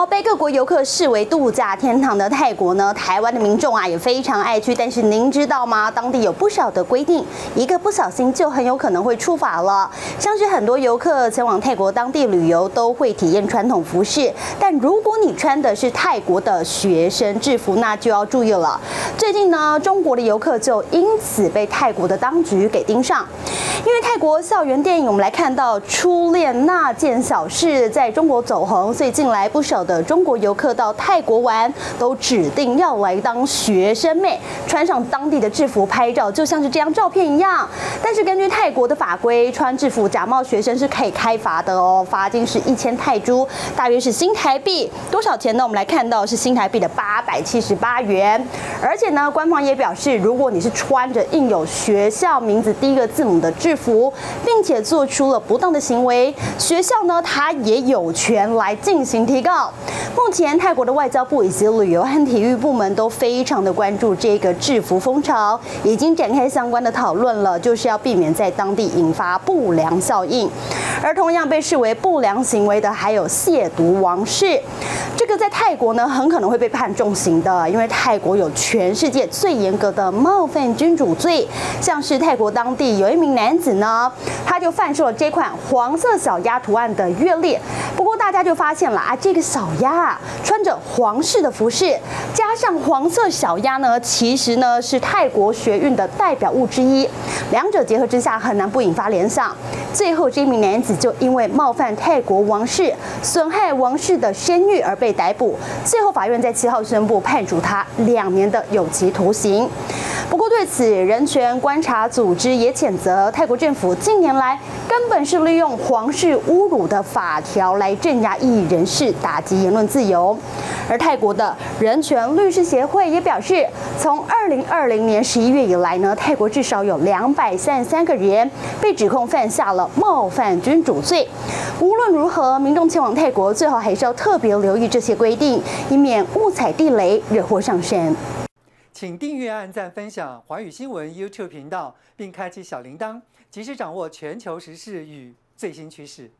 岛被各国游客视为度假天堂的泰国呢，台湾的民众啊也非常爱去。但是您知道吗？当地有不少的规定，一个不小心就很有可能会触法了。像是很多游客前往泰国当地旅游都会体验传统服饰，但如果你穿的是泰国的学生制服，那就要注意了。最近呢，中国的游客就因此被泰国的当局给盯上。因为泰国校园电影，我们来看到《初恋那件小事》在中国走红，所以近来不少 的中国游客到泰国玩，都指定要来当学生妹，穿上当地的制服拍照，就像是这张照片一样。但是根据泰国的法规，穿制服假冒学生是可以开罚的哦，罚金是1000泰铢，大约是新台币多少钱呢？我们来看到是新台币的878元。而且呢，官方也表示，如果你是穿着印有学校名字第一个字母的制服，并且做出了不当的行为，学校呢，它也有权来进行提告。 目前，泰国的外交部以及旅游和体育部门都非常的关注这个制服风潮，已经展开相关的讨论了，就是要避免在当地引发不良效应。而同样被视为不良行为的，还有亵渎王室，这个在泰国呢很可能会被判重刑的，因为泰国有全世界最严格的冒犯君主罪。像是泰国当地有一名男子呢，他就贩售了这款黄色小鸭图案的月历，不过大家就发现了啊，这个小鸭啊，穿着皇室的服饰，加上黄色小鸭呢，其实呢是泰国学运的代表物之一。两者结合之下，很难不引发联想。最后，这名男子就因为冒犯泰国王室、损害王室的声誉而被逮捕。最后，法院在7号宣布判处他2年的有期徒刑。不过，对此，人权观察组织也谴责泰国政府近年来根本是利用皇室侮辱的法条来镇压异议人士，打击言论自由。而泰国的人权律师协会也表示，从2020年11月以来呢，泰国至少有233个人被指控犯下了冒犯君主罪。无论如何，民众前往泰国最好还是要特别留意这些规定，以免误踩地雷，惹祸上身。 请订阅、按赞、分享寰宇新闻 YouTube 频道，并开启小铃铛，及时掌握全球时事与最新趋势。